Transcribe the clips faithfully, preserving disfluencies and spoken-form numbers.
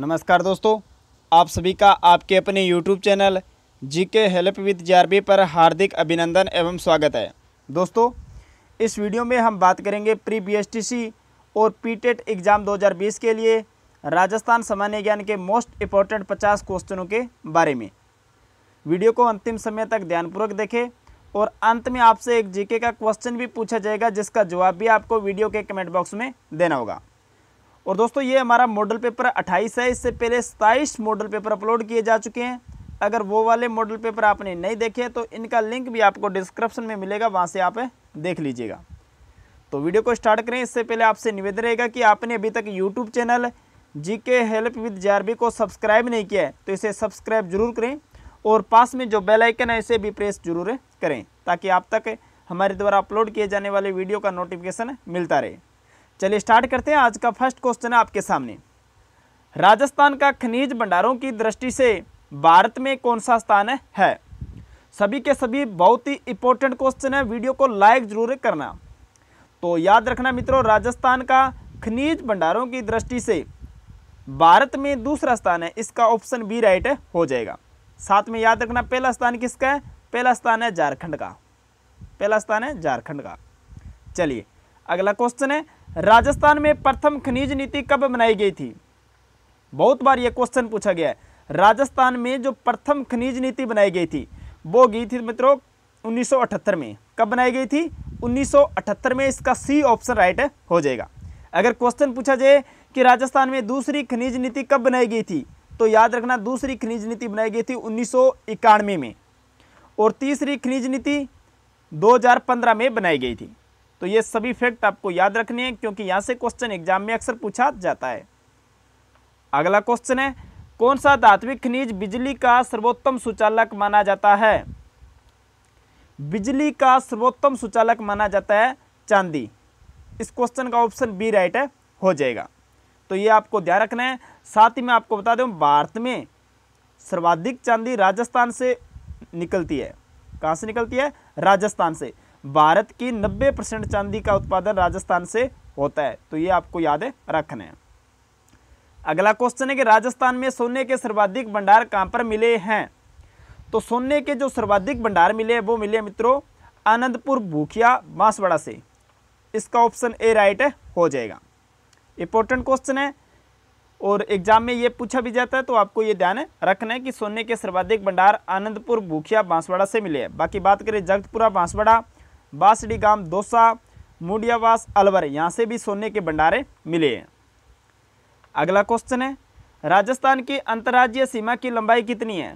नमस्कार दोस्तों, आप सभी का आपके अपने YouTube channel GK help with JRB पर हार्दिक अभिनंदन एवं स्वागत है। दोस्तों, इस वीडियो में हम बात करेंगे प्री बीएसटीसी और पीटेट एग्ज़ाम दो हज़ार बीस के लिए राजस्थान सामान्य ज्ञान के मोस्ट इंपॉर्टेंट पचास क्वेश्चनों के बारे में। वीडियो को अंतिम समय तक ध्यानपूर्वक देखें और अंत में आपसे एक जीके का क्वेश्चन भी पूछा जाएगा, जिसका जवाब भी आपको वीडियो के कमेंट बॉक्स में देना होगा। और दोस्तों, ये हमारा मॉडल पेपर अट्ठाईस है। इससे पहले सत्ताईस मॉडल पेपर अपलोड किए जा चुके हैं। अगर वो वाले मॉडल पेपर आपने नहीं देखे तो इनका लिंक भी आपको डिस्क्रिप्शन में मिलेगा, वहाँ से आप देख लीजिएगा। तो वीडियो को स्टार्ट करें। इससे पहले आपसे निवेदन रहेगा कि आपने अभी तक YouTube channel GK help with JRB को सब्सक्राइब नहीं किया है तो इसे सब्सक्राइब जरूर करें और पास में जो बेल आइकन है इसे भी प्रेस जरूर करें, ताकि आप तक हमारे द्वारा अपलोड किए जाने वाले वीडियो का नोटिफिकेशन मिलता रहे। चलिए स्टार्ट करते हैं। आज का फर्स्ट क्वेश्चन है आपके सामने, राजस्थान का खनिज भंडारों की दृष्टि से भारत में कौन सा स्थान है? सभी के सभी बहुत ही इंपॉर्टेंट क्वेश्चन है, वीडियो को लाइक जरूर करना। तो याद रखना मित्रों, राजस्थान का खनिज भंडारों की दृष्टि से भारत में दूसरा स्थान है, इसका ऑप्शन बी राइट हो जाएगा। साथ में याद रखना पहला स्थान किसका है? पहला स्थान है झारखंड का, पहला स्थान है झारखंड का। चलिए अगला क्वेश्चन है, राजस्थान में प्रथम खनिज नीति कब बनाई गई थी? बहुत बार यह क्वेश्चन पूछा गया है। राजस्थान में जो प्रथम खनिज नीति बनाई गई थी वो गई थी मित्रों उन्नीस सौ अठहत्तर में। कब बनाई गई थी? उन्नीस सौ अठहत्तर में। इसका सी ऑप्शन राइट हो जाएगा। अगर क्वेश्चन पूछा जाए कि राजस्थान में दूसरी खनिज नीति कब बनाई गई थी, तो याद रखना दूसरी खनिज नीति बनाई गई थी उन्नीस सौ इक्यानवे में और तीसरी खनिज नीति दो हज़ार पंद्रह में बनाई गई थी। तो ये सभी फैक्ट आपको याद रखने हैं, क्योंकि यहाँ से क्वेश्चन एग्जाम में अक्सर पूछा जाता है। अगला क्वेश्चन है, कौन सा धात्विक खनिज बिजली का सर्वोत्तम सुचालक माना जाता है? बिजली का सर्वोत्तम सुचालक माना जाता है चांदी। इस क्वेश्चन का ऑप्शन बी राइट है हो जाएगा। तो ये आपको ध्यान रखना है। साथ ही मैं आपको बता दूं, भारत में सर्वाधिक चांदी राजस्थान से निकलती है। कहाँ से निकलती है? राजस्थान से। भारत की नब्बे परसेंट चांदी का उत्पादन राजस्थान से होता है। तो ये आपको याद है रखना है। अगला क्वेश्चन है कि राजस्थान में सोने के सर्वाधिक भंडार कहाँ पर मिले हैं? तो सोने के जो सर्वाधिक भंडार मिले वो मिले मित्रों आनंदपुर भूकिया बांसवाड़ा से। इसका ऑप्शन ए राइट हो जाएगा। इंपॉर्टेंट क्वेश्चन है और एग्जाम में ये पूछा भी जाता है, तो आपको ये ध्यान रखना है कि सोने के सर्वाधिक भंडार आनंदपुर भूखिया बांसवाड़ा से मिले हैं। बाकी बात करें जगतपुरा बांसवाड़ा, बासड़ी गांव दोसा, मुडियावास अलवर, यहाँ से भी सोने के भंडारे मिले हैं। अगला क्वेश्चन है, राजस्थान की अंतर्राज्यीय सीमा की लंबाई कितनी है?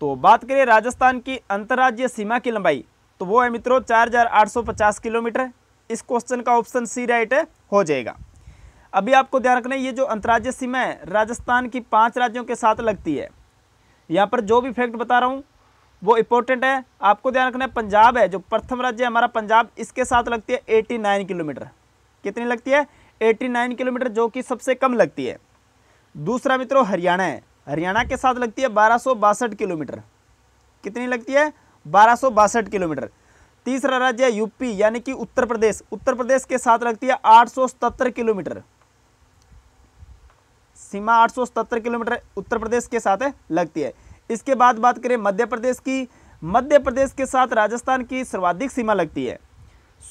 तो बात करें राजस्थान की अंतर्राज्यीय सीमा की लंबाई, तो वो है मित्रों चार हज़ार आठ सौ पचास किलोमीटर। इस क्वेश्चन का ऑप्शन सी राइट है हो जाएगा। अभी आपको ध्यान रखना है, ये जो अंतर्राज्यीय सीमा है राजस्थान की पांच राज्यों के साथ लगती है। यहाँ पर जो भी फैक्ट बता रहा हूँ वो इंपॉर्टेंट है, आपको ध्यान रखना है। पंजाब है जो प्रथम राज्य है हमारा पंजाब, इसके साथ लगती है नवासी किलोमीटर। कितनी लगती है? नवासी किलोमीटर, जो कि सबसे कम लगती है। दूसरा मित्रों हरियाणा है, हरियाणा के साथ लगती है बारह सौ बासठ किलोमीटर। कितनी लगती है? बारह सौ बासठ किलोमीटर। तीसरा राज्य है यूपी यानी कि उत्तर प्रदेश, उत्तर प्रदेश के साथ लगती है आठ सौ सतहत्तर किलोमीटर। सीमा आठ सौ सतहत्तर किलोमीटर उत्तर प्रदेश के साथ है लगती है। इसके बाद बात करें मध्य प्रदेश की, मध्य प्रदेश के साथ राजस्थान की सर्वाधिक सीमा लगती है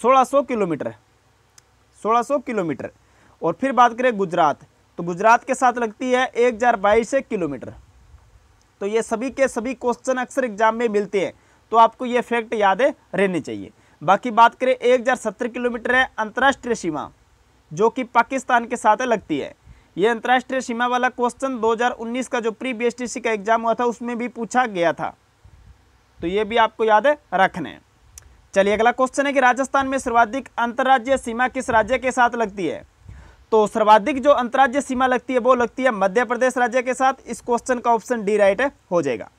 सोलह सौ किलोमीटर, सोलह सौ किलोमीटर। और फिर बात करें गुजरात, तो गुजरात के साथ लगती है एक हज़ार बाईस किलोमीटर। तो ये सभी के सभी क्वेश्चन अक्सर एग्जाम में मिलते हैं, तो आपको ये फैक्ट याद रहने चाहिए। बाकी बात करें एक हज़ार सत्तर किलोमीटर है अंतर्राष्ट्रीय सीमा, जो कि पाकिस्तान के साथ लगती है। ये अंतर्राष्ट्रीय सीमा वाला क्वेश्चन दो हज़ार उन्नीस का जो प्री बीएसटीसी का एग्जाम हुआ था उसमें भी पूछा गया था, तो ये भी आपको याद रखना है। चलिए अगला क्वेश्चन है कि राजस्थान में सर्वाधिक अंतर्राज्यीय सीमा किस राज्य के साथ लगती है? तो सर्वाधिक जो अंतर्राज्यीय सीमा लगती है वो लगती है मध्य प्रदेश राज्य के साथ। इस क्वेश्चन का ऑप्शन डी राइट हो जाएगा।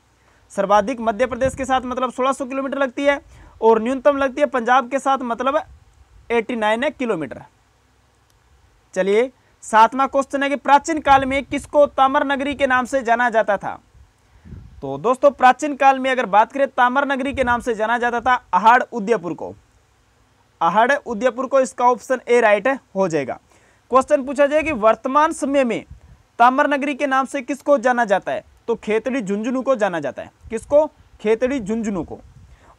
सर्वाधिक मध्य प्रदेश के साथ मतलब सोलह सौ किलोमीटर लगती है और न्यूनतम लगती है पंजाब के साथ मतलब नवासी किलोमीटर। चलिए सातवां क्वेश्चन है कि प्राचीन काल में किसको ताम्र नगरी के नाम से जाना जाता था? तो दोस्तों प्राचीन काल में अगर बात करें ताम्र नगरी के नाम से जाना जाता था अहाड़ उदयपुर को, अहाड़ उदयपुर को। इसका ऑप्शन ए राइट हो जाएगा। क्वेश्चन पूछा जाए कि वर्तमान समय में ताम्र नगरी के नाम से किसको जाना जाता है? तो खेतड़ी झुंझुनू को जाना जाता है। किसको? खेतड़ी झुंझुनू को।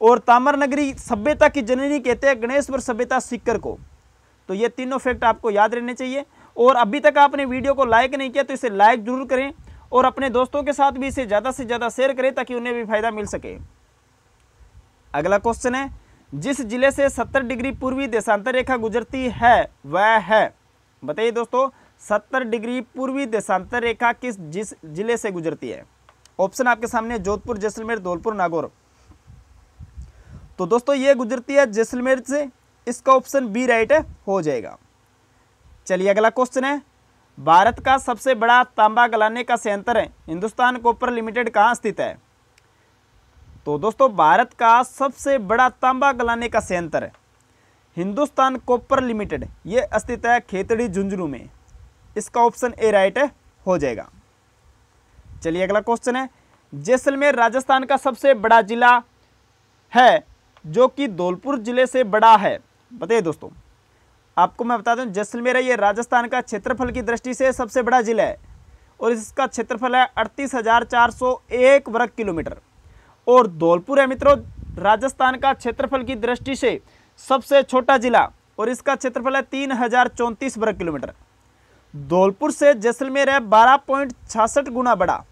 और ताम्र नगरी सभ्यता की जननी कहते हैं गणेश्वर सभ्यता सीकर को। तो ये तीनों फैक्ट आपको याद रहने चाहिए। और अभी तक आपने वीडियो को लाइक नहीं किया तो इसे लाइक जरूर करें और अपने दोस्तों के साथ भी इसे ज़्यादा से ज़्यादा शेयर करें ताकि उन्हें भी फायदा मिल सके। अगला क्वेश्चन है, जिस जिले से सत्तर डिग्री पूर्वी देशांतर रेखा गुजरती है वह है, बताइए दोस्तों, सत्तर डिग्री पूर्वी देशांतर रेखा किस जिस जिले से गुजरती है? ऑप्शन आपके सामने जोधपुर, जैसलमेर, धौलपुर, नागौर। तो दोस्तों ये गुजरती है जैसलमेर से, इसका ऑप्शन बी राइट हो जाएगा। चलिए अगला क्वेश्चन है, भारत का सबसे बड़ा तांबा गलाने का संयंत्र है हिंदुस्तान कॉपर लिमिटेड कहाँ स्थित है? तो दोस्तों भारत का सबसे बड़ा तांबा गलाने का संयंत्र है हिंदुस्तान कॉपर लिमिटेड, ये स्थित है खेतड़ी झुंझुनू में, इसका ऑप्शन ए राइट हो जाएगा। चलिए अगला क्वेश्चन है, जैसलमेर राजस्थान का सबसे बड़ा जिला है जो कि धौलपुर जिले से बड़ा है, बताइए दोस्तों। आपको मैं बता दूं जैसलमेर है ये राजस्थान का क्षेत्रफल की दृष्टि से सबसे बड़ा जिला है और इसका क्षेत्रफल है अड़तीस हज़ार चार सौ एक वर्ग किलोमीटर। और धौलपुर है मित्रों राजस्थान का क्षेत्रफल की दृष्टि से सबसे छोटा जिला और इसका क्षेत्रफल है तीन हज़ार चौंतीस वर्ग किलोमीटर। धौलपुर से जैसलमेर है बारह पॉइंट छियासठ गुना बड़ा,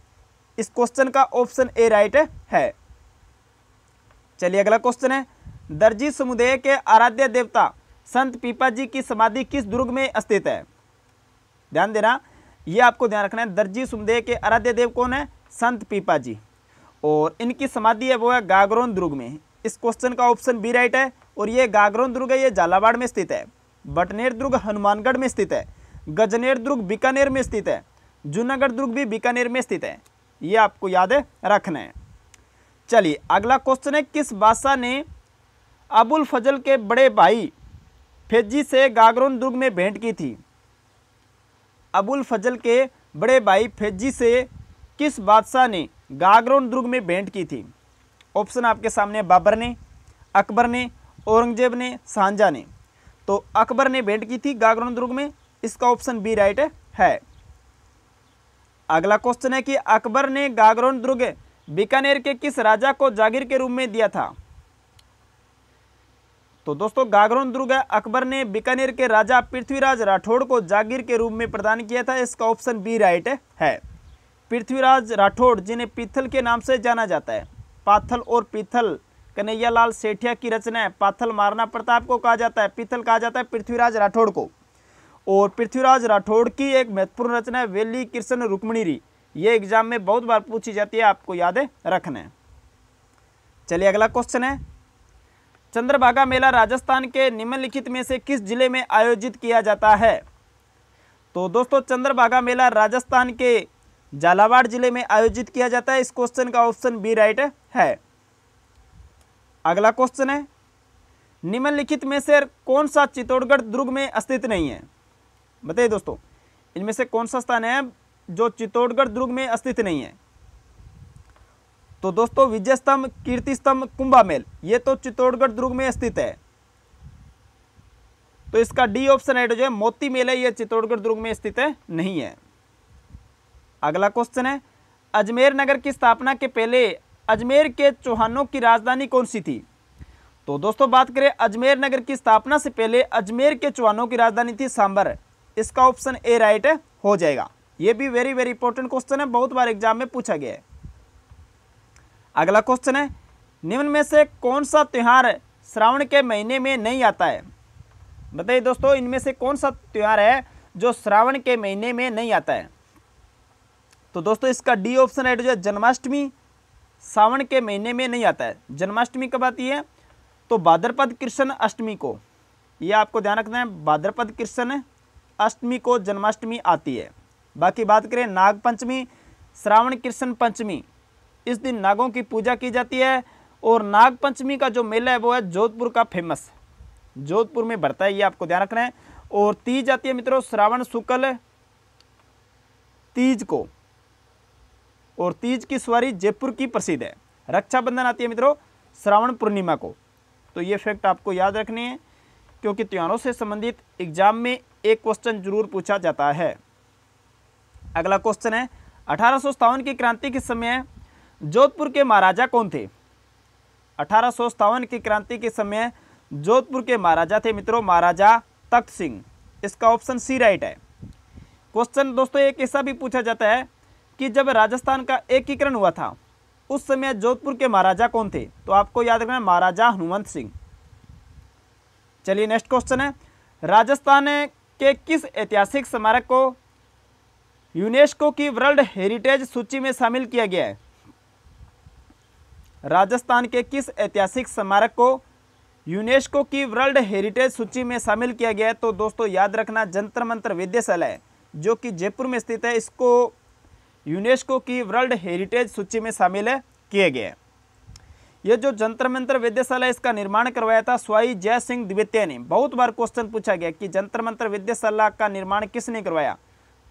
इस क्वेश्चन का ऑप्शन ए राइट है। चलिए अगला क्वेश्चन है, दर्जी समुदाय के आराध्य देवता संत पीपा जी की समाधि किस दुर्ग में स्थित है? ध्यान देना, ये आपको ध्यान रखना है, दर्जी समुदाय के आराध्य देव कौन है? संत पीपा जी, और इनकी समाधि है वो है गागरोन दुर्ग में, इस क्वेश्चन का ऑप्शन बी राइट है। और ये गागरोन दुर्ग है ये झालावाड़ में स्थित है, बटनेर दुर्ग हनुमानगढ़ में स्थित है, गजनेर दुर्ग बीकानेर में स्थित है, जूनागढ़ दुर्ग भी बीकानेर में स्थित है, ये आपको याद रखना है। चलिए अगला क्वेश्चन है, किस बादशाह ने अबुल फजल के बड़े भाई फैजी से गागरोन दुर्ग में भेंट की थी? अबुल फजल के बड़े भाई फैजी से किस बादशाह ने गागरोन दुर्ग में भेंट की थी? ऑप्शन आपके सामने बाबर ने, अकबर ने, औरंगजेब ने, सांझा ने। तो अकबर ने भेंट की थी गागरोन दुर्ग में, इसका ऑप्शन बी राइट है। अगला क्वेश्चन है कि अकबर ने गागरोन दुर्ग बीकानेर के किस राजा को जागीर के रूप में दिया था? तो दोस्तों गागरोन दुर्ग अकबर ने बीकानेर के राजा पृथ्वीराज राठौड़ को जागीर के रूप में प्रदान किया था, इसका ऑप्शन बी राइट है। पृथ्वीराज राठौड़ जिन्हें पीथल के नाम से जाना जाता है, पाथल और पीथल, कन्हैयालाल सेठिया की रचना है, पाथल महाराणा प्रताप को कहा जाता है, पीथल कहा जाता है पृथ्वीराज राठौड़ को। और पृथ्वीराज राठौड़ की एक महत्वपूर्ण रचना है वेली कृष्ण रुक्मिणी, ये एग्जाम में बहुत बार पूछी जाती है, आपको याद रखना है। चलिए अगला क्वेश्चन है, चंद्रभागा मेला राजस्थान के निम्नलिखित में से किस जिले में आयोजित किया जाता है? तो दोस्तों चंद्रभागा मेला राजस्थान के झालावाड़ जिले में आयोजित किया जाता है, इस क्वेश्चन का ऑप्शन बी राइट है। अगला क्वेश्चन है, निम्नलिखित में से कौन सा चित्तौड़गढ़ दुर्ग में स्थित नहीं है? बताइए दोस्तों, इनमें से कौन सा स्थान है जो चित्तौड़गढ़ दुर्ग में स्थित नहीं है? तो दोस्तों विजय स्तंभ, कीर्ति स्तंभ, कुंभामेल, ये तो चित्तौड़गढ़ दुर्ग में स्थित है, तो इसका डी ऑप्शन राइट हो जाए। मोती मेला ये चित्तौड़गढ़ दुर्ग में स्थित है नहीं है। अगला क्वेश्चन है, अजमेर नगर की स्थापना के पहले अजमेर के चौहानों की राजधानी कौन सी थी? तो दोस्तों बात करें अजमेर नगर की स्थापना से पहले अजमेर के चौहानों की राजधानी थी सांबर, इसका ऑप्शन ए राइट हो जाएगा। ये भी वेरी वेरी इंपॉर्टेंट क्वेश्चन है, बहुत बार एग्जाम में पूछा गया है। अगला क्वेश्चन है, निम्न में से कौन सा त्यौहार श्रावण के महीने में नहीं आता है? बताइए दोस्तों, इनमें से कौन सा त्यौहार है जो श्रावण के महीने में नहीं आता है? तो दोस्तों इसका डी ऑप्शन राइट हो जाए, जन्माष्टमी श्रावण के महीने में नहीं आता है। जन्माष्टमी कब आती है? तो भाद्रपद कृष्ण अष्टमी को, ये आपको ध्यान रखना है, भाद्रपद कृष्ण अष्टमी को जन्माष्टमी आती है। बाकी बात करें नाग पंचमी, श्रावण कृष्ण पंचमी, इस दिन नागों की पूजा की जाती है और नाग पंचमी का जो मेला है वो है जोधपुर का फेमस, जोधपुर में भरता है, ये आपको ध्यान रखना है। और तीज आती है मित्रों श्रावण शुक्ल तीज को, और तीज की सवारी जयपुर की प्रसिद्ध है। रक्षाबंधन आती है मित्रों श्रावण पूर्णिमा को, तो ये फैक्ट आपको याद रखने हैं क्योंकि त्योहारों से संबंधित एग्जाम में एक क्वेश्चन जरूर पूछा जाता है। अगला क्वेश्चन है अठारह सौ सत्तावन की क्रांति के समय जोधपुर के महाराजा कौन थे। अठारह सौ सत्तावन की क्रांति के समय जोधपुर के महाराजा थे मित्रों महाराजा तख्त सिंह। इसका ऑप्शन सी राइट है। क्वेश्चन दोस्तों एक ऐसा भी पूछा जाता है कि जब राजस्थान का एकीकरण हुआ था उस समय जोधपुर के महाराजा कौन थे, तो आपको याद रखना महाराजा हनुमंत सिंह। चलिए नेक्स्ट क्वेश्चन है राजस्थान के किस ऐतिहासिक स्मारक को यूनेस्को की वर्ल्ड हेरिटेज सूची में शामिल किया गया है। राजस्थान के किस ऐतिहासिक स्मारक को यूनेस्को की वर्ल्ड हेरिटेज सूची में शामिल किया गया है, तो दोस्तों याद रखना जंतर मंतर वेधशाला है जो कि जयपुर में स्थित है, इसको यूनेस्को की वर्ल्ड हेरिटेज सूची में शामिल किया गया है। ये जो जंतर मंतर वेधशाला इसका निर्माण करवाया था स्वाई जय सिंह द्वितीय ने। बहुत बार क्वेश्चन पूछा गया कि जंतर मंतर वेधशाला का निर्माण किसने करवाया,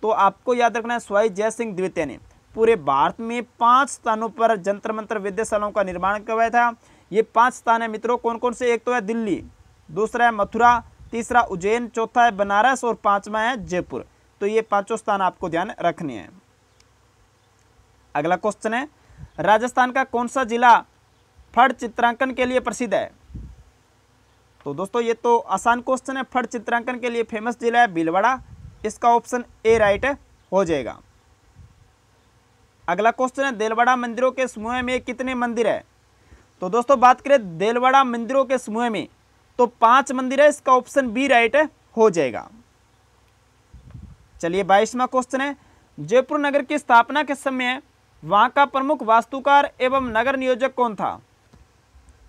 तो आपको याद रखना है स्वाई जय सिंह द्वितीय ने। पूरे भारत में पांच स्थानों पर जंतर मंतर वेधशालाओं का निर्माण करवाया था। ये पांच स्थान है मित्रों कौन कौन से, एक तो है दिल्ली, दूसरा है मथुरा, तीसरा उज्जैन, चौथा है बनारस और पाँचवा है जयपुर। तो ये पाँचों स्थान आपको ध्यान रखने हैं। अगला क्वेश्चन है राजस्थान का कौन सा जिला फड़ चित्रांकन के लिए प्रसिद्ध है। तो दोस्तों ये तो आसान क्वेश्चन है, फड़ चित्रांकन के लिए फेमस जिला है भीलवाड़ा। इसका ऑप्शन ए राइट हो जाएगा। अगला क्वेश्चन है देलवाड़ा मंदिरों के समूह में कितने मंदिर है। तो दोस्तों बात करें देलवाड़ा मंदिरों के समूह में तो पांच मंदिर है। इसका ऑप्शन बी राइट हो जाएगा। चलिए बाईसवां क्वेश्चन है जयपुर नगर की स्थापना के समय वहां का प्रमुख वास्तुकार एवं नगर नियोजक कौन था।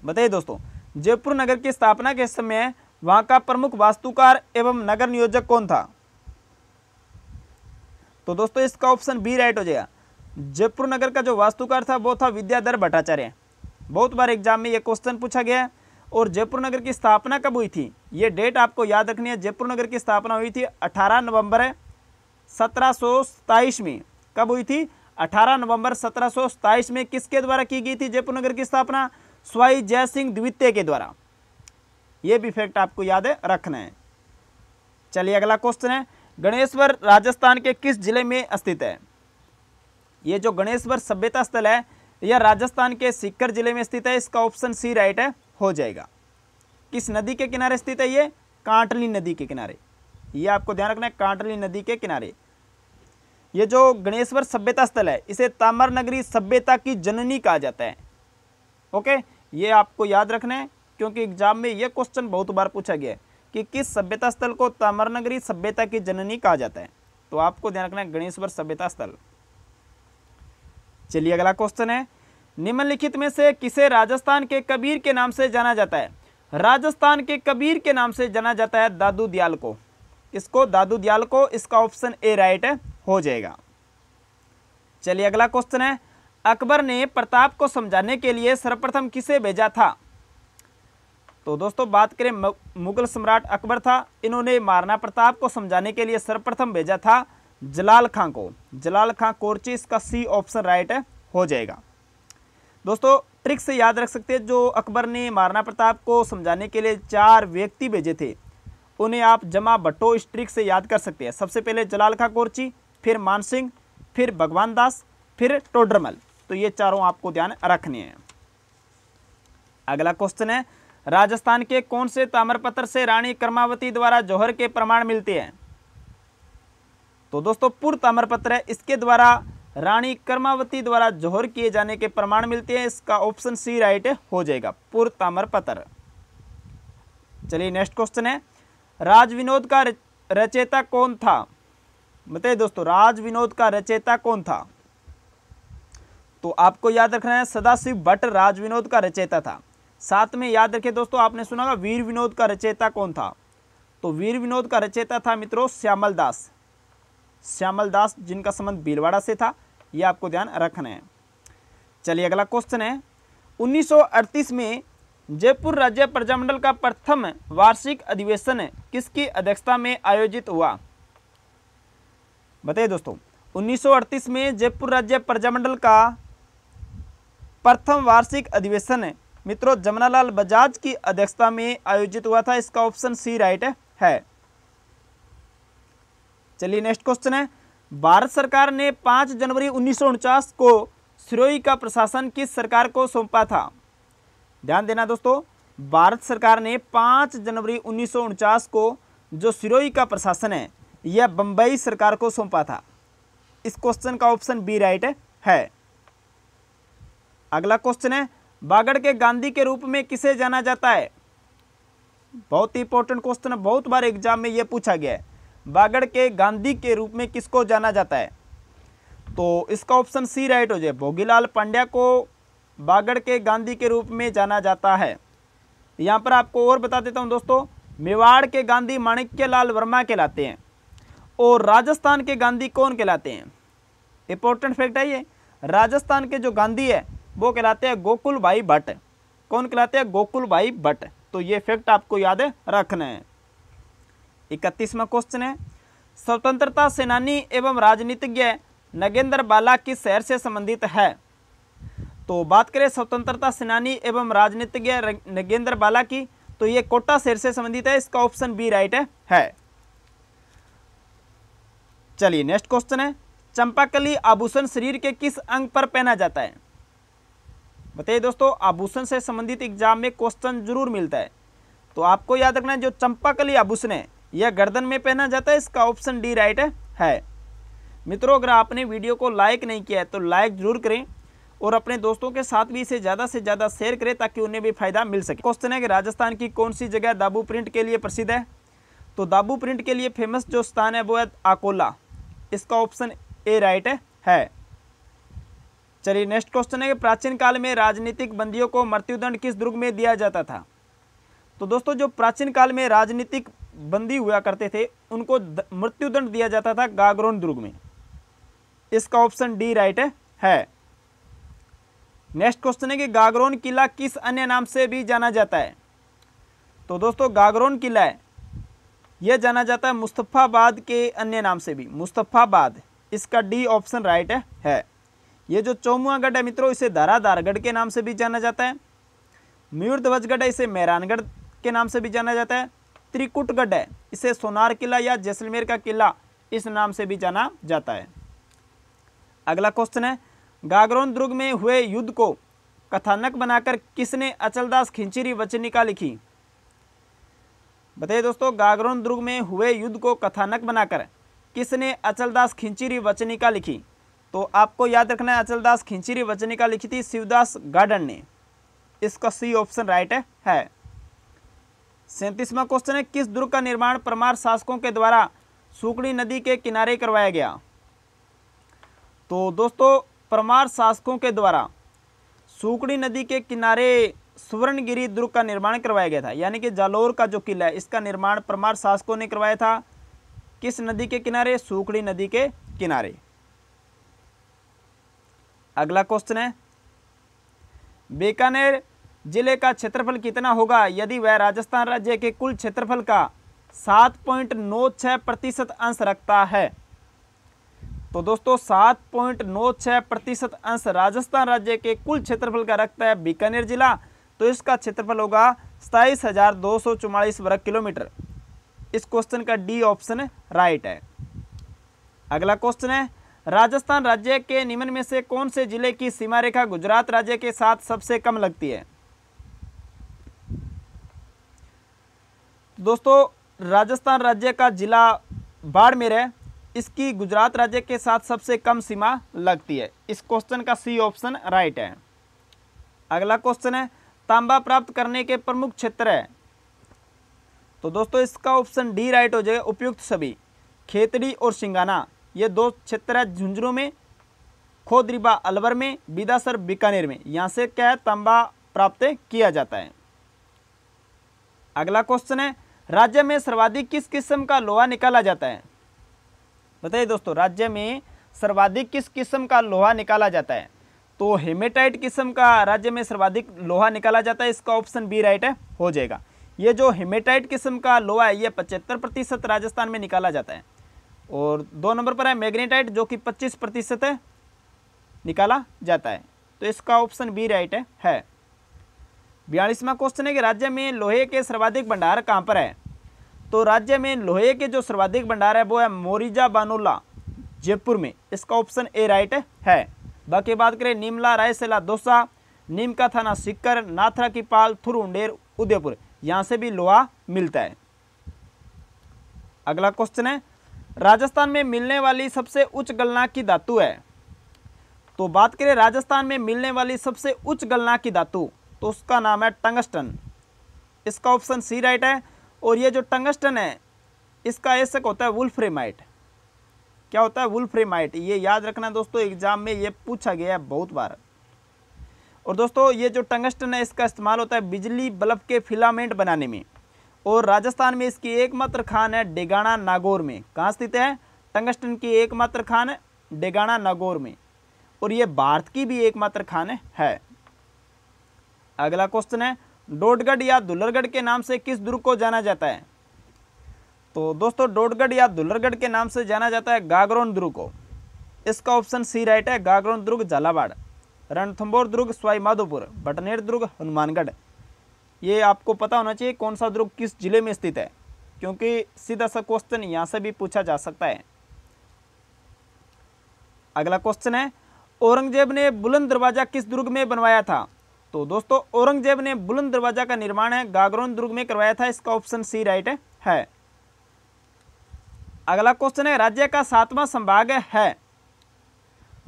बताइए दोस्तों जयपुर नगर की स्थापना के समय वहां का प्रमुख वास्तुकार एवं नगर नियोजक कौन था। तो दोस्तों इसका ऑप्शन बी राइट हो जाएगा। जयपुर नगर का जो वास्तुकार था वो था विद्याधर भट्टाचार्य। बहुत बार एग्जाम में ये क्वेश्चन पूछा गया है। और जयपुर नगर की स्थापना कब हुई थी ये डेट आपको याद रखनी है। जयपुर नगर की स्थापना हुई थी अठारह नवंबर सत्रह सौ सत्ताईस में। कब हुई थी अठारह नवंबर सत्रह सौ सत्ताईस में। किसके द्वारा की गई थी जयपुर नगर की स्थापना, स्वाई जय सिंह द्वितीय के द्वारा। ये भी फैक्ट आपको याद रखना है। चलिए अगला क्वेश्चन है गणेशवर राजस्थान के किस जिले में स्थित है। ये जो गणेशवर सभ्यता स्थल है यह राजस्थान के सीकर जिले में स्थित है। इसका ऑप्शन सी राइट है हो जाएगा। किस नदी के किनारे स्थित है ये, कांटली नदी के किनारे। ये आपको ध्यान रखना है कांटली नदी के किनारे। ये जो गणेशवर सभ्यता स्थल है इसे ताम्र नगरी सभ्यता की जननी कहा जाता है। ओके ये आपको याद रखना है क्योंकि एग्जाम में ये क्वेश्चन बहुत बार पूछा गया है कि किस सभ्यता स्थल को ताम्र नगरी सभ्यता की जननी कहा जाता है। तो आपको ध्यान रखना है गणेशवर सभ्यता स्थल। चलिए अगला क्वेश्चन है निम्नलिखित में से किसे राजस्थान के कबीर के नाम से जाना जाता है। राजस्थान के कबीर के नाम से जाना जाता है दादू दयाल को। इसको दादू दयाल को। इसका ऑप्शन ए राइट हो जाएगा। चलिए अगला क्वेश्चन है अकबर ने प्रताप को समझाने के लिए सर्वप्रथम किसे भेजा था। तो दोस्तों बात करें मुगल सम्राट अकबर था, इन्होंने महाराणा प्रताप को समझाने के लिए सर्वप्रथम भेजा था जलाल खां को, जलाल खां कोरची। इसका सी ऑप्शन राइट है हो जाएगा। दोस्तों ट्रिक से याद रख सकते हैं जो अकबर ने महाराणा प्रताप को समझाने के लिए चार व्यक्ति भेजे थे उन्हें आप जमा बटो इस ट्रिक से याद कर सकते हैं। सबसे पहले जलाल खां कोरची, फिर मानसिंह, फिर भगवान दास, फिर टोडरमल। तो ये चारों आपको ध्यान रखने हैं। अगला क्वेश्चन है राजस्थान के कौन से ताम्रपत्र से रानी कर्मावती द्वारा जौहर के प्रमाण मिलते हैं। तो दोस्तों पूर्ण ताम्रपत्र है, इसके द्वारा रानी कर्मावती द्वारा जौहर किए जाने के प्रमाण मिलते हैं। इसका ऑप्शन सी राइट हो जाएगा, पूर्ण ताम्रपत्र। चलिए नेक्स्ट क्वेश्चन है राजविनोद का रचयिता कौन था। बताइए दोस्तों राजविनोद का रचयिता कौन था। तो आपको याद रखना है सदाशिव भट्ट राजविनोद का रचयिता था। साथ में याद रखें दोस्तों आपने सुना होगा वीर विनोद का रचयिता कौन था। तो वीर विनोद का रचयिता था मित्रों श्यामल दास, श्यामल दास जिनका संबंध भीलवाड़ा से था। ये आपको ध्यान रखना है। चलिए अगला क्वेश्चन है उन्नीस सौ अड़तीस में जयपुर राज्य प्रजामंडल का प्रथम वार्षिक अधिवेशन किसकी अध्यक्षता में आयोजित हुआ। बताइए दोस्तों उन्नीस सौ अड़तीस में जयपुर राज्य प्रजामंडल का प्रथम वार्षिक अधिवेशन मित्रों जमनालाल बजाज की अध्यक्षता में आयोजित हुआ था। इसका ऑप्शन सी राइट है। चलिए नेक्स्ट क्वेश्चन है भारत सरकार ने पाँच जनवरी उन्नीस सौ उनचास को सिरोही का प्रशासन किस सरकार को सौंपा था? ध्यान देना दोस्तों, भारत सरकार ने पाँच जनवरी उन्नीस सौ उनचास को जो सिरोही का प्रशासन है यह बम्बई सरकार को सौंपा था। इस क्वेश्चन का ऑप्शन बी राइट है। अगला क्वेश्चन है, बागड़ के गांधी के रूप में किसे जाना जाता है? बहुत ही इंपॉर्टेंट क्वेश्चन है, बहुत बार एग्जाम में यह पूछा गया है, बागड़ के गांधी के रूप में किसको जाना जाता है? तो इसका ऑप्शन सी राइट हो जाए, भोगीलाल पांड्या को बागड़ के गांधी के रूप में जाना जाता है। यहाँ पर आपको और बता देता हूँ दोस्तों, मेवाड़ के गांधी माणिक्यलाल वर्मा कहलाते हैं और राजस्थान के गांधी कौन कहलाते हैं? इंपॉर्टेंट फैक्ट है ये, राजस्थान के जो गांधी है वो कहलाते हैं गोकुल भाई भट्ट। कौन कहलाते हैं? गोकुल भाई भट्ट। तो ये फैक्ट आपको याद रखना है। इकतीसवां क्वेश्चन है, स्वतंत्रता सेनानी एवं राजनीतिज्ञ नगेंद्र बाला किस शहर से संबंधित है? तो बात करें स्वतंत्रता सेनानी एवं राजनीतिज्ञ नगेंद्र बाला की, तो ये कोटा शहर से संबंधित है। इसका ऑप्शन बी राइट है। चलिए नेक्स्ट क्वेश्चन है, चंपाकली आभूषण शरीर के किस अंग पर पहना जाता है? बताइए दोस्तों, आभूषण से संबंधित एग्जाम में क्वेश्चन जरूर मिलता है, तो आपको याद रखना है जो चंपाकली आभूषण है यह गर्दन में पहना जाता है। इसका ऑप्शन डी राइट है। मित्रों, अगर आपने वीडियो को लाइक नहीं किया है तो लाइक जरूर करें और अपने दोस्तों के साथ भी इसे ज़्यादा से ज़्यादा शेयर करें ताकि उन्हें भी फायदा मिल सके। क्वेश्चन है कि राजस्थान की कौन सी जगह दाबू प्रिंट के लिए प्रसिद्ध है? तो दाबू प्रिंट के लिए फेमस जो स्थान है वो है आकोला। इसका ऑप्शन ए राइट है। चलिए नेक्स्ट क्वेश्चन है कि प्राचीन काल में राजनीतिक बंदियों को मृत्युदंड किस दुर्ग में दिया जाता था? तो दोस्तों, जो प्राचीन काल में राजनीतिक बंदी हुआ करते थे उनको मृत्युदंड दिया जाता था गागरोन दुर्ग में। इसका ऑप्शन डी राइट है। नेक्स्ट क्वेश्चन है कि गागरोन किला किस अन्य नाम से भी जाना जाता है? तो दोस्तों, गागरोन किला है यह जाना जाता है मुस्तफ़ाबाद के अन्य नाम से भी, मुस्तफ़ाबाद। इसका डी ऑप्शन राइट है। ये जो चौमुआगढ़ है मित्रों, इसे धाराधारगढ़ के नाम से भी जाना जाता है। मयूरध्वजगढ़ है, इसे मेहरानगढ़ के नाम से भी जाना जाता है। त्रिकुटगढ़ है, इसे सोनार किला या जैसलमेर का किला इस नाम से भी जाना जाता है। अगला क्वेश्चन है, गागरोन दुर्ग में हुए युद्ध को कथानक बनाकर किसने अचलदास खिंचीरी वचनिका लिखी? बताइए दोस्तों, गागरोन दुर्ग में हुए युद्ध को कथानक बनाकर किसने अचलदास खिंचीरी वचनिका लिखी? तो आपको याद रखना है, अचलदास खिंचीरी वचनिका लिखी थी शिवदास गार्डन ने। इसका सी ऑप्शन राइट है। सैंतीसवां क्वेश्चन है, किस दुर्ग का निर्माण परमार शासकों के द्वारा सुकड़ी नदी के किनारे करवाया गया? तो दोस्तों, परमार शासकों के द्वारा सुकड़ी नदी के किनारे सुवर्णगिरी दुर्ग का निर्माण करवाया गया था, यानी कि जालौर का जो किला है इसका निर्माण परमार शासकों ने करवाया था। किस नदी के किनारे? सुकड़ी नदी के किनारे। अगला क्वेश्चन है, बीकानेर जिले का क्षेत्रफल कितना होगा यदि वह राजस्थान राज्य के कुल क्षेत्रफल का सात पॉइंट नौ छः प्रतिशत अंश रखता है? तो दोस्तों, सात पॉइंट नौ छः प्रतिशत अंश राजस्थान राज्य के कुल क्षेत्रफल का रखता है बीकानेर जिला, तो इसका क्षेत्रफल होगा सताईस हजार दो सौ चौवालीस वर्ग किलोमीटर। इस क्वेश्चन का डी ऑप्शन राइट है। अगला क्वेश्चन है, राजस्थान राज्य के निम्न में से कौन से जिले की सीमा रेखा गुजरात राज्य के साथ सबसे कम लगती है? दोस्तों, राजस्थान राज्य का जिला बाड़मेर है, इसकी गुजरात राज्य के साथ सबसे कम सीमा लगती है। इस क्वेश्चन का सी ऑप्शन राइट है। अगला क्वेश्चन है, तांबा प्राप्त करने के प्रमुख क्षेत्र है? तो दोस्तों, इसका ऑप्शन डी राइट हो जाएगा, उपयुक्त सभी। खेतड़ी और सिंगाना ये दो क्षेत्र है झुंझुनू में, खोदरीबा अलवर में, बिदासर बीकानेर में। यहाँ से क्या है, तांबा प्राप्त किया जाता है। अगला क्वेश्चन है, राज्य में सर्वाधिक किस किस्म का लोहा निकाला जाता है? बताइए दोस्तों, राज्य में सर्वाधिक किस किस्म का लोहा निकाला जाता है? तो हेमेटाइट किस्म का राज्य में सर्वाधिक लोहा निकाला जाता है। इसका ऑप्शन बी राइट है हो जाएगा। ये जो हेमेटाइट किस्म का लोहा है ये पचहत्तर प्रतिशत राजस्थान में निकाला जाता है और दो नंबर पर है मैग्नेटाइट जो कि पच्चीस प्रतिशत है निकाला जाता है। तो इसका ऑप्शन बी राइट है। बयालीसवां क्वेश्चन है कि राज्य में लोहे के सर्वाधिक भंडार कहाँ पर है? तो राज्य में लोहे के जो सर्वाधिक भंडार है वो है मोरीजा बानोला, जयपुर में। इसका ऑप्शन ए राइट है। बाकी बात करें नीमला, रायसेला, दौसा, नीम का थाना सिकर, नाथरा की पाल, थुरुंडेर, उदयपुर, यहाँ से भी लोहा मिलता है। अगला क्वेश्चन है राजस्थान में मिलने वाली सबसे उच्च गलनांक की धातु है। तो बात करें राजस्थान में मिलने वाली सबसे उच्च गलनांक की धातु, तो उसका नाम है टंगस्टन। इसका ऑप्शन सी राइट है। और ये जो टंगस्टन है इसका एशक होता है वुल्फ्रेमाइट। क्या होता है? वुल्फ्रेमाइट। ये याद रखना दोस्तों, एग्जाम में ये पूछा गया है बहुत बार। और दोस्तों ये जो टंगस्टन है इसका इस्तेमाल होता है बिजली बल्ब के फिलामेंट बनाने में। और राजस्थान में इसकी एकमात्र खान है डेगाणा नागौर में। कहाँ स्थित है? टंगस्टन की एकमात्र खान है डेगाणा नागौर में। और ये भारत की भी एकमात्र खान है। अगला क्वेश्चन है डोडगढ़ या दुल्लरगढ़ के नाम से किस दुर्ग को जाना जाता है? तो दोस्तों डोडगढ़ या दुल्लरगढ़ के नाम से जाना जाता है गागरोन दुर्ग को। इसका ऑप्शन सी राइट है। गागरोन दुर्ग झालावाड़, रणथंबोर दुर्ग स्वाईमाधोपुर, बटनेर दुर्ग हनुमानगढ़। ये आपको पता होना चाहिए कौन सा दुर्ग किस जिले में स्थित है, क्योंकि सीधा सा क्वेश्चन यहाँ से भी पूछा जा सकता है। अगला क्वेश्चन है औरंगजेब ने बुलंद दरवाजा किस दुर्ग में बनवाया था? तो दोस्तों औरंगजेब ने बुलंद दरवाजा का निर्माण है गागरोन दुर्ग में करवाया था। इसका ऑप्शन सी राइट है। अगला क्वेश्चन है राज्य का सातवां संभाग है।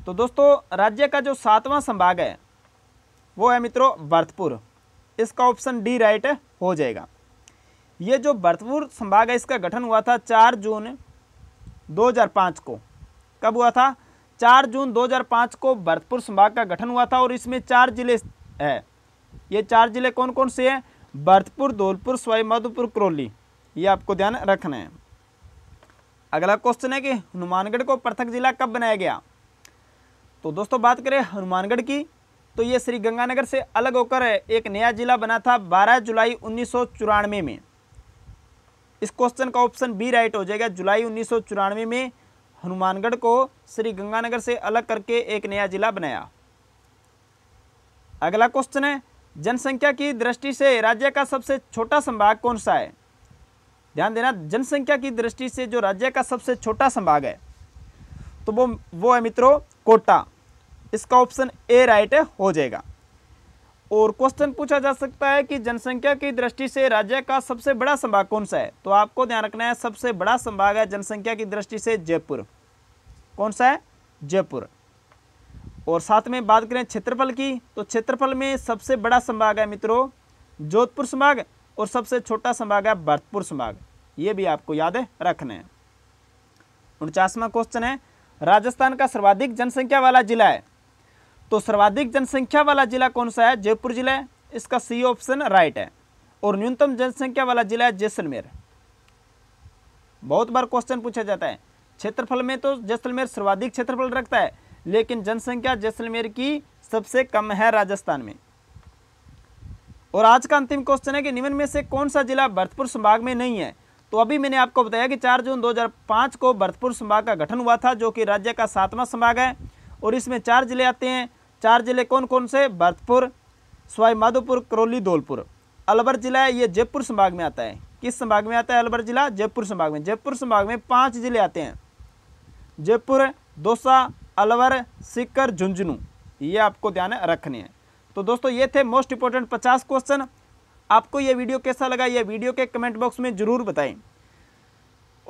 तो दोस्तों राज्य का जो सातवां संभाग है वो है मित्रों भरतपुर। इसका ऑप्शन डी राइट हो जाएगा। ये जो भरतपुर संभाग है इसका गठन हुआ था चार जून दो हज़ार पाँच को। कब हुआ था? चार जून दो हज़ार पाँच को भरतपुर संभाग का गठन हुआ था। और इसमें चार जिले हैं। ये चार जिले कौन कौन से हैं? भरतपुर, धौलपुर, स्वाईमाधोपुर, करौली। ये आपको ध्यान रखना है। अगला क्वेश्चन है कि हनुमानगढ़ को पृथक जिला कब बनाया गया? तो दोस्तों बात करें हनुमानगढ़ की, तो ये श्री गंगानगर से अलग होकर एक नया जिला बना था बारह जुलाई उन्नीस सौ चौरानवे में। इस क्वेश्चन का ऑप्शन बी राइट हो जाएगा। जुलाई उन्नीस सौ चौरानवे में हनुमानगढ़ को श्री गंगानगर से अलग करके एक नया जिला बनाया। अगला क्वेश्चन है जनसंख्या की दृष्टि से राज्य का सबसे छोटा संभाग कौन सा है? ध्यान देना, जनसंख्या की दृष्टि से जो राज्य का सबसे छोटा संभाग है तो वो वो है मित्रों कोटा। इसका ऑप्शन ए राइट हो जाएगा। और क्वेश्चन पूछा जा सकता है कि जनसंख्या की दृष्टि से राज्य का सबसे बड़ा संभाग कौन सा है? तो आपको ध्यान रखना है सबसे बड़ा संभाग है जनसंख्या की दृष्टि से जयपुर। कौन सा है? जयपुर। और साथ में बात करें क्षेत्रफल की, तो क्षेत्रफल में सबसे बड़ा संभाग है मित्रों जोधपुर संभाग और सबसे छोटा संभाग है भरतपुर संभाग। ये भी आपको याद रखना है। उनचासवां क्वेश्चन है राजस्थान का सर्वाधिक जनसंख्या वाला जिला है। तो सर्वाधिक जनसंख्या वाला जिला कौन सा है? जयपुर जिला है। इसका सी ऑप्शन राइट है। और न्यूनतम जनसंख्या वाला जिला है जैसलमेर। बहुत बार क्वेश्चन पूछा जाता है। क्षेत्रफल में तो जैसलमेर सर्वाधिक क्षेत्रफल रखता है, लेकिन जनसंख्या जैसलमेर की सबसे कम है राजस्थान में। और आज का अंतिम क्वेश्चन है कि निम्न में से कौन सा जिला भरतपुर संभाग में नहीं है? तो अभी मैंने आपको बताया कि चार जून दो हज़ार पाँच को भरतपुर संभाग का गठन हुआ था, जो कि राज्य का सातवां संभाग है। और इसमें चार जिले आते हैं। चार जिले कौन कौन से? भरतपुर, स्वाईमाधोपुर, करौली, धौलपुर। अलवर जिला है ये जयपुर संभाग में आता है। किस संभाग में आता है अलवर जिला? जयपुर संभाग में। जयपुर संभाग में पाँच जिले आते हैं, जयपुर, दौसा, अलवर, सीकर, झुंझुनू। ये आपको ध्यान रखने हैं। तो दोस्तों ये थे मोस्ट इंपॉर्टेंट पचास क्वेश्चन। आपको ये वीडियो कैसा लगा ये वीडियो के कमेंट बॉक्स में ज़रूर बताएं।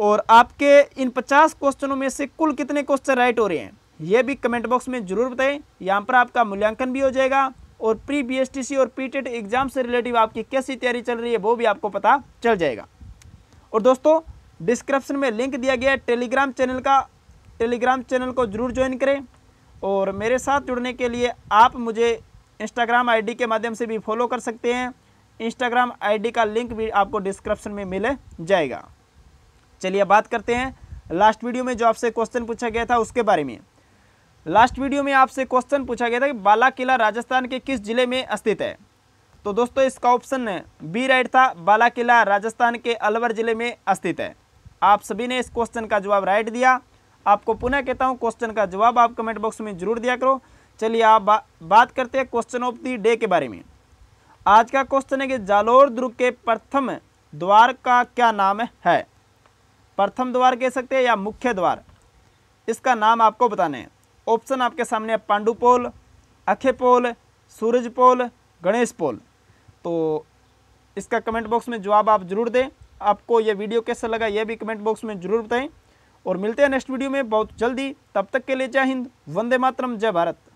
और आपके इन पचास क्वेश्चनों में से कुल कितने क्वेश्चन राइट हो रहे हैं ये भी कमेंट बॉक्स में ज़रूर बताएं। यहाँ पर आपका मूल्यांकन भी हो जाएगा और प्री बीएसटीसी और पीटेट एग्जाम से रिलेटिव आपकी कैसी तैयारी चल रही है वो भी आपको पता चल जाएगा। और दोस्तों डिस्क्रिप्शन में लिंक दिया गया है टेलीग्राम चैनल का। टेलीग्राम चैनल को ज़रूर ज्वाइन करें। और मेरे साथ जुड़ने के लिए आप मुझे इंस्टाग्राम आई डी के माध्यम से भी फॉलो कर सकते हैं। इंस्टाग्राम आईडी का लिंक भी आपको डिस्क्रिप्शन में मिल जाएगा। चलिए बात करते हैं लास्ट वीडियो में जो आपसे क्वेश्चन पूछा गया था उसके बारे में। लास्ट वीडियो में आपसे क्वेश्चन पूछा गया था कि बाला किला राजस्थान के किस जिले में स्थित है? तो दोस्तों इसका ऑप्शन बी राइट था। बाला किला राजस्थान के अलवर जिले में स्थित है। आप सभी ने इस क्वेश्चन का जवाब राइट दिया। आपको पुनः कहता हूँ क्वेश्चन का जवाब आप कमेंट बॉक्स में जरूर दिया करो। चलिए आप बा, बात करते हैं क्वेश्चन ऑफ द डे के बारे में। आज का क्वेश्चन है कि जालौर दुर्ग के प्रथम द्वार का क्या नाम है? प्रथम द्वार कह सकते हैं या मुख्य द्वार। इसका नाम आपको बताने हैं। ऑप्शन आपके सामने है पांडू पोल, अखे पोल, सूरज पोल, गणेश पोल। तो इसका कमेंट बॉक्स में जवाब आप जरूर दें। आपको यह वीडियो कैसा लगा यह भी कमेंट बॉक्स में जरूर बताएं और मिलते हैं नेक्स्ट वीडियो में बहुत जल्दी। तब तक के लिए जय हिंद, वंदे मातरम, जय भारत।